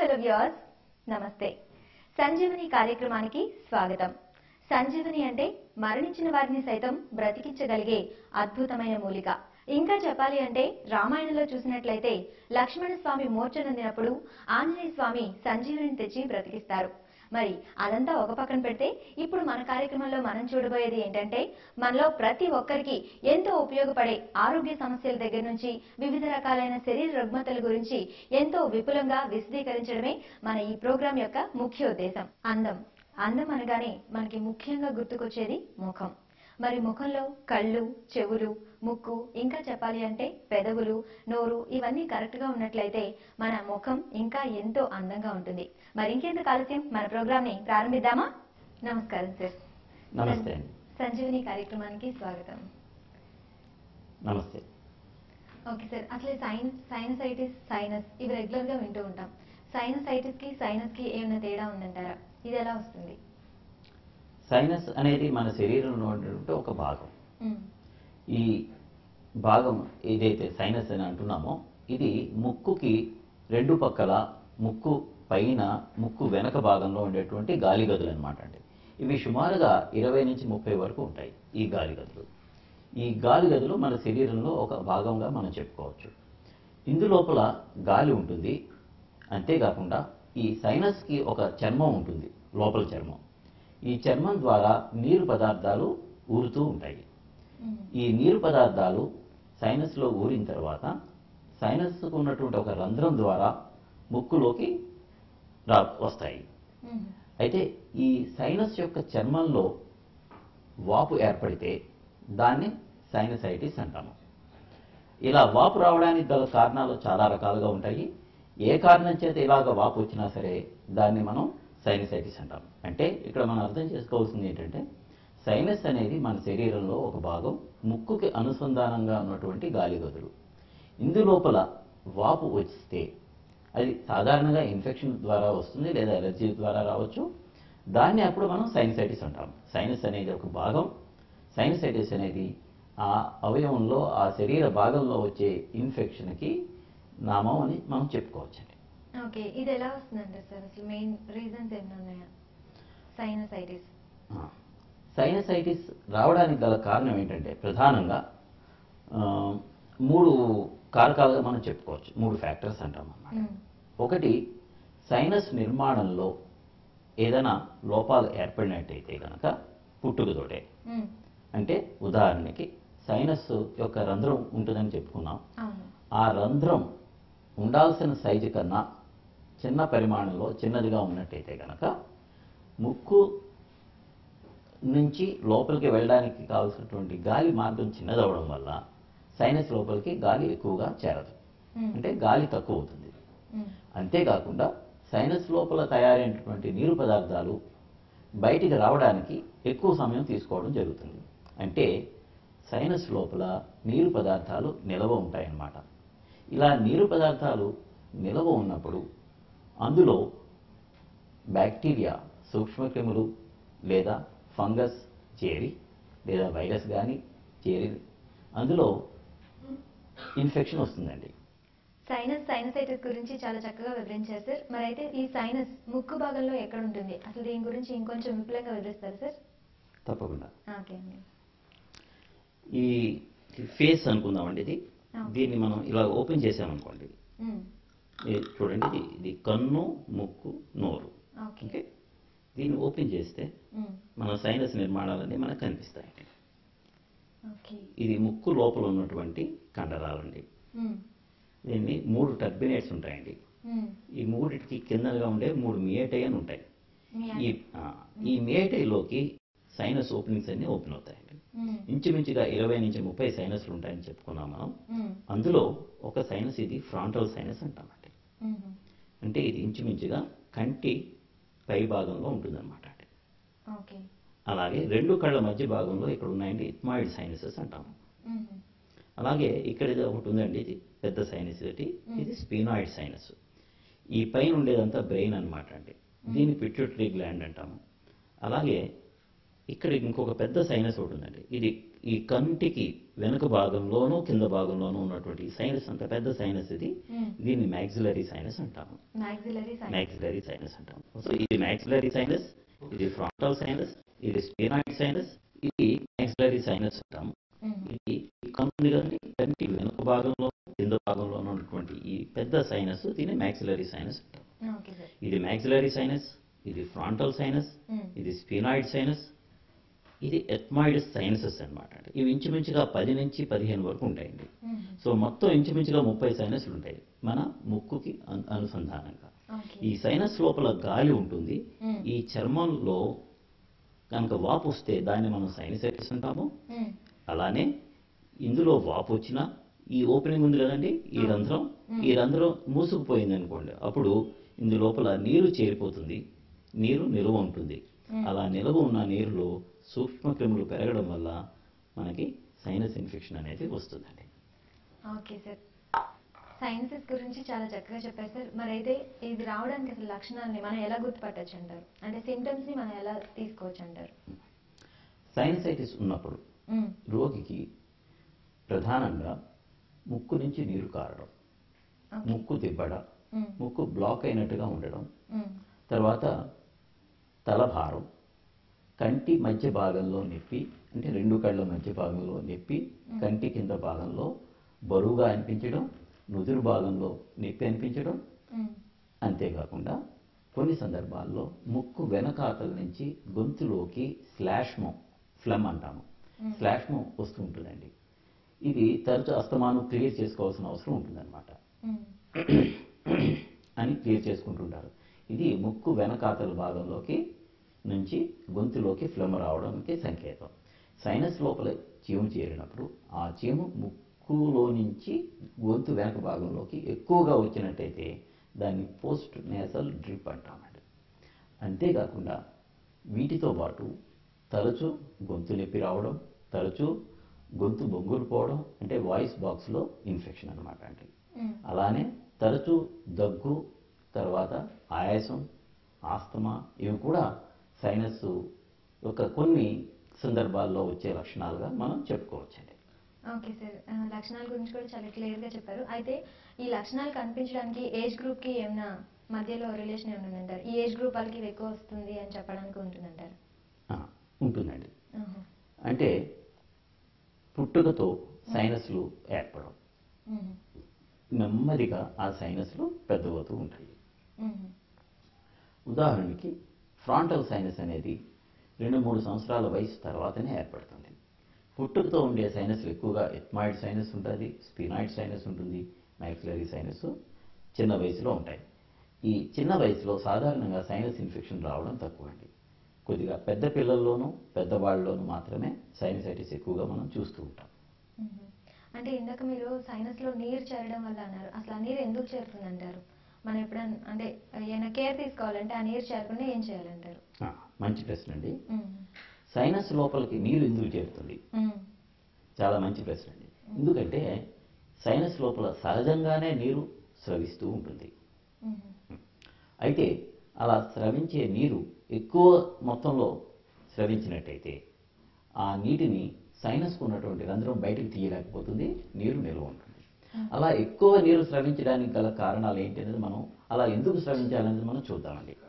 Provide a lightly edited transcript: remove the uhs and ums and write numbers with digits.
Hello viewers, Namaste. Sanjeevani కార్యక్రమానికి స్వాగతం. సంజీవని అంటే మరణించిన వారిని సైతం బ్రతికించగలిగే అద్భుతమైన మూలిక. ఇంకా చెప్పాలి అంటే రామాయణంలో చూసినట్లయితే లక్ష్మణ స్వామి మోర్చనొందినప్పుడు ఆంజనేయ స్వామి సంజీవనిని తెచ్చి బ్రతికిస్తారు. మరి అదంతా ఒక పక్కన పెడితే ఇప్పుడు మన కార్యక్రమంలో మనం చూడబోయేది ఏంటంటే మనలో ప్రతి ఒక్కరికి ఎంతో ఉపయోగపడే ఆరోగ్య సమస్యల దగ్గర నుంచి వివిధ రకాలైన శరీర రుగ్మతల గురించి ఎంతో విపులంగా విశదీకరించడమే మన ఈ ప్రోగ్రాం యొక్క ముఖ్య ఉద్దేశం. అందం అందం అనగానే మనకి ముఖ్యంగా గుర్తుకొచ్చేది ముఖం. మరి ముఖంలో కళ్ళు, చెవులు, ముక్కు, ఇంకా చెప్పాలి అంటే పెదవులు, నోరు ఇవన్నీ కరెక్ట్ గా ఉన్నట్లయితే మన ముఖం ఇంకా ఎంతో అందంగా ఉంటుంది. మరి ఇంకెందుకు ఆలస్యం, మన ప్రోగ్రామ్ ని ప్రారంభిద్దామా? నమస్కారం సార్. నమస్తే. సంజీవని కార్యక్రమానికి స్వాగతం. నమస్తే. ఓకే సార్, అసలు సైనసైటిస్, సైనస్ ఇవి రెగ్యులర్ గా వింటూ ఉంటాం. సైనసైటిస్ కి సైనస్ కి ఏమైనా తేడా ఉందంటారా? ఇది ఎలా వస్తుంది? సైనస్ అనేది మన శరీరంలో ఉన్నటువంటి ఒక భాగం. ఈ భాగం ఏదైతే సైనస్ అని అంటున్నామో ఇది ముక్కుకి రెండు పక్కల, ముక్కు పైన, ముక్కు వెనక భాగంలో ఉండేటువంటి గాలి గదులు అనమాట. అంటే ఇవి సుమారుగా 20 నుంచి 30 వరకు ఉంటాయి ఈ గాలి గదులు. ఈ గాలి గదులు మన శరీరంలో ఒక భాగంగా మనం చెప్పుకోవచ్చు. ఇందులోపల గాలి ఉంటుంది. అంతేకాకుండా ఈ సైనస్కి ఒక చర్మం ఉంటుంది, లోపల చర్మం. ఈ చర్మం ద్వారా నీరు పదార్థాలు ఊరుతూ ఉంటాయి. ఈ నీరు పదార్థాలు సైనస్లో ఊరిన తర్వాత సైనస్కు ఉన్నటువంటి ఒక రంధ్రం ద్వారా ముక్కులోకి వస్తాయి. అయితే ఈ సైనస్ యొక్క చర్మంలో వాపు ఏర్పడితే దాన్ని సైనసైటిస్ అంటాము. ఇలా వాపు రావడానికి గల కారణాలు చాలా రకాలుగా ఉంటాయి. ఏ కారణం చేత ఇలాగ వాపు వచ్చినా సరే దాన్ని మనం సైనసైటిస్ అంటాము. అంటే ఇక్కడ మనం అర్థం చేసుకోవాల్సింది ఏంటంటే సైనస్ అనేది మన శరీరంలో ఒక భాగం, ముక్కుకి అనుసంధానంగా ఉన్నటువంటి గాలి గదులు. ఇందులోపల వాపు వచ్చిస్తే అది సాధారణంగా ఇన్ఫెక్షన్ ద్వారా వస్తుంది, లేదా ఎలర్జీ ద్వారా రావచ్చు. దాన్ని అప్పుడు మనం సైనసైటిస్ అంటాము. సైనస్ అనేది ఒక భాగం. సైనసైటిస్ అనేది ఆ అవయవంలో, ఆ శరీర భాగంలో వచ్చే ఇన్ఫెక్షన్కి నామం అని మనం చెప్పుకోవచ్చండి. ఓకే, ఇది ఎలా వస్తుందంటే సార్ అసలు మెయిన్ రీజన్స్ ఏమన్నాయా? సైనసైటిస్ రావడానికి గల కారణం ఏంటంటే ప్రధానంగా 3 కారకాలుగా మనం చెప్పుకోవచ్చు, 3 ఫ్యాక్టర్స్ అంటాం అన్నమాట. ఒకటి, సైనస్ నిర్మాణంలో ఏదైనా లోపాలు ఏర్పడినట్టయితే కనుక పుట్టుకతోటే. అంటే ఉదాహరణకి సైనస్ యొక్క రంధ్రం ఉంటుందని చెప్పుకున్నాం. ఆ రంధ్రం ఉండాల్సిన సైజు కన్నా చిన్న పరిమాణంలో, చిన్నదిగా ఉన్నట్టయితే కనుక ముక్కు నుంచి లోపలికి వెళ్ళడానికి కావాల్సినటువంటి గాలి మార్గం చిన్నదవడం వల్ల సైనస్ లోపలికి గాలి ఎక్కువగా చేరదు, అంటే గాలి తక్కువ అవుతుంది. అంతేకాకుండా సైనస్ లోపల తయారైనటువంటి నీరు పదార్థాలు బయటికి రావడానికి ఎక్కువ సమయం తీసుకోవడం జరుగుతుంది. అంటే సైనస్ లోపల నీరు పదార్థాలు నిలవ ఉంటాయన్నమాట. ఇలా నీరు పదార్థాలు నిలవ ఉన్నప్పుడు అందులో బ్యాక్టీరియా, సూక్ష్మక్రిములు లేదా ఫంగస్ చేరి, లేదా వైరస్ కానీ చేరి అందులో ఇన్ఫెక్షన్ వస్తుందండి. సైనసైటిస్ గురించి చాలా చక్కగా వివరించారు సార్. మరి అయితే ఈ సైనస్ ముక్కు భాగంలో ఎక్కడ ఉంటుంది, అసలు దీని గురించి ఇంకొంచెం విపులంగా వివరిస్తారు సార్? తప్పకుండా. ఈ ఫేస్ అనుకుందామండి, ఇది దీన్ని మనం ఇలా ఓపెన్ చేసామనుకోండి, చూడండి ఇది కన్ను, ముక్కు, నోరు. ఓకే, దీన్ని ఓపెన్ చేస్తే మన సైనస్ నిర్మాణాలన్నీ మనకు కనిపిస్తాయండి. ఇది ముక్కు లోపల ఉన్నటువంటి కండరాలండి. దీన్ని 3 టర్బినేట్స్ ఉంటాయండి. ఈ 3కి కిందగా ఉండే 3 మియేటై అని ఉంటాయి. ఈ మియేటైలోకి సైనస్ ఓపెనింగ్స్ అన్ని ఓపెన్ అవుతాయండి. ఇంచుమించుగా 20 నుంచి 30 సైనస్లు ఉంటాయని చెప్పుకున్నాం మనం. అందులో ఒక సైనస్ ఇది ఫ్రాంటల్ సైనస్ అంటామండి. అంటే ఇది ఇంచుమించుగా కంటి పై భాగంలో ఉంటుందన్నమాట. అలాగే 2 కళ్ళ మధ్య భాగంలో ఇక్కడ ఉన్నాయండి ఇథ్మాయిడ్ సైనసెస్ అంటాము. అలాగే ఇక్కడ ఒకటి ఉందండి, ఇది పెద్ద సైనస్, ఇది స్పీనాయిడ్ సైనస్. ఈ పైన ఉండేదంతా బ్రెయిన్ అనమాట అండి. దీన్ని పిట్యూటరీ గ్లాండ్ అంటాము. అలాగే ఇక్కడ ఇంకొక పెద్ద సైనస్ ఒకటి ఉందండి, ఇది ఈ కంటికి వెనుక భాగంలోనూ కింద భాగంలోనూ ఉన్నటువంటి సైనస్ అంత పెద్ద సైనస్ ఇది. దీన్ని మ్యాక్సిలరీ సైనస్ అంటాము. మ్యాక్సిలరీ సైనస్ అంటాము. సో ఇది మ్యాక్సిలరీ సైనస్, ఇది ఫ్రంటల్ సైనస్, ఇది స్పినాయిడ్ సైనస్, ఇది మ్యాక్సిలరీ సైనస్ అంటాము. ఇది కంటి కంటి వెనుక భాగంలో కింద భాగంలోనూ ఉన్నటువంటి ఈ పెద్ద సైనస్ దీన్ని మ్యాక్సిలరీ సైనస్ అంటాము. ఇది మ్యాక్సిలరీ సైనస్, ఇది ఫ్రంటల్ సైనస్, ఇది స్పినాయిడ్ సైనస్, ఇది ఎత్మాయిడ్ సైనసెస్ అనమాట. ఇవి ఇంచుమించుగా 10 నుంచి 15 వరకు ఉంటాయండి. సో మొత్తం ఇంచుమించుగా 30 సైనస్లు ఉంటాయి మన ముక్కుకి అనుసంధానంగా. ఈ సైనస్ లోపల గాలి ఉంటుంది. ఈ చర్మంలో కనుక వాపు వస్తే దాన్ని మనం సైనసైటిస్ అంటాము. అలానే ఇందులో వాపు వచ్చినా ఈ ఓపెనింగ్ ఉంది కదండి, ఈ రంధ్రం మూసుకుపోయింది అనుకోండి, అప్పుడు ఇందు లోపల నీరు చేరిపోతుంది. నీరు నిలువ ఉంటుంది. అలా నిలువ ఉన్న నీరులో సూక్ష్మక్రిములు పెరగడం వల్ల మనకి సైనస్ ఇన్ఫెక్షన్ అనేది వస్తుందండి. ఓకే సార్, సైనసెస్ గురించి చాలా చక్కగా చెప్పారు సార్. మరి అయితే ఇది రావడానికి అసలు లక్షణాన్ని మనం ఎలా గుర్తుపట్టచ్చు అంటారు? అంటే సింటమ్స్ని మనం ఎలా తీసుకోవచ్చు అంటారు? సైనసైటిస్ ఉన్నప్పుడు రోగికి ప్రధానంగా ముక్కు నుంచి నీరు కారడం, ముక్కు తిప్పడం, ముక్కు బ్లాక్ అయినట్టుగా ఉండడం, తర్వాత తలభారం, కంటి మధ్య భాగంలో నొప్పి, అంటే రెండు కళ్ళ మధ్య భాగంలో నొప్పి, కంటి కింద భాగంలో బరువుగా అనిపించడం, నుదురు భాగంలో నొప్పి అనిపించడం, అంతేకాకుండా కొన్ని సందర్భాల్లో ముక్కు వెనకాతల నుంచి గొంతులోకి ఫ్లెమ్ అంటాము, శ్లాష్మం వస్తూ ఉంటుందండి. ఇది తరచు అస్తమానం క్లియర్ చేసుకోవాల్సిన అవసరం ఉంటుందన్నమాట అని క్లియర్ చేసుకుంటుంటారు. ఇది ముక్కు వెనకాతల భాగంలోకి నుంచి గొంతులోకి ఫ్లెమ్ రావడానికి సంకేతం. సైనస్ లోపల చీము చేరినప్పుడు ఆ చీము ముక్కులో నుంచి గొంతు వెనక భాగంలోకి ఎక్కువగా వచ్చినట్టయితే దాన్ని పోస్ట్ నేసల్ డ్రిప్ అంటామండి. అంతేకాకుండా వీటితో పాటు తరచూ గొంతు నొప్పి రావడం, తరచూ గొంతు బొంగులు పోవడం, అంటే వాయిస్ బాక్స్లో ఇన్ఫెక్షన్ అనమాట అండి. అలానే తరచూ దగ్గు, తర్వాత ఆయాసం, ఆస్తమా, ఇవి కూడా సైనస్ యొక్క కొన్ని సందర్భాల్లో వచ్చే లక్షణాలుగా మనం చెప్పుకోవచ్చండి. ఓకే సార్, లక్షణాల గురించి కూడా చాలా క్లియర్గా చెప్పారు. అయితే ఈ లక్షణాలు కనిపించడానికి ఏజ్ గ్రూప్కి ఏమైనా మధ్యలో రిలేషన్ ఏమైనా అంటారు? ఈ ఏజ్ గ్రూప్ వాళ్ళకి ఇవి ఎక్కువ వస్తుంది అని చెప్పడానికి ఉంటుందంటారు? ఉంటుందండి. అంటే పుట్టుకతో సైనస్లు ఏర్పడడం, నెమ్మదిగా ఆ సైనస్లు పెద్దవుతూ ఉంటాయి. ఉదాహరణకి ఫ్రాంటల్ సైనస్ అనేది 2-3 సంవత్సరాల వయసు తర్వాతనే ఏర్పడుతుంది. పుట్టుకతో ఉండే సైనస్లు ఎక్కువగా ఎత్మాయిడ్ సైనస్ ఉంటుంది, స్పినాయిడ్ సైనస్ ఉంటుంది, మ్యాక్సిలరీ సైనస్ చిన్న వయసులో ఉంటాయి. ఈ చిన్న వయసులో సాధారణంగా సైనస్ ఇన్ఫెక్షన్ రావడం తక్కువ అండి. కొద్దిగా పెద్ద పిల్లల్లోనూ పెద్దవాళ్ళలోనూ మాత్రమే సైనసైటిస్ ఎక్కువగా మనం చూస్తూ ఉంటాం. అంటే ఇందాక మీరు సైనస్లో నీరు చేరడం వల్ల అన్నారు. అసలు ఆ నీరు ఎందుకు చేరుతుంది అంటారు? మనం ఎప్పుడైనా అంటే ఏమైనా కేర్ తీసుకోవాలంటే ఆ నీరు చేరకుండా ఏం చేయాలంటారు? మంచి ప్రశ్న అండి. సైనస్ లోపలికి నీరు ఎందుకు చేరుతుంది? చాలా మంచి ప్రశ్న అండి. ఎందుకంటే సైనస్ లోపల సహజంగానే నీరు స్రవిస్తూ ఉంటుంది. అయితే అలా స్రవించే నీరు ఎక్కువ మొత్తంలో స్రవించినట్టయితే ఆ నీటిని సైనస్కు ఉన్నటువంటి రంధ్రం బయటకు తీయలేకపోతుంది, నీరు నిల్వ ఉంటుంది. అలా ఎక్కువ నీరు స్రవించడానికి గల కారణాలు ఏంటి అనేది మనం, అలా ఎందుకు స్రవించాలనేది మనం చూద్దామండి.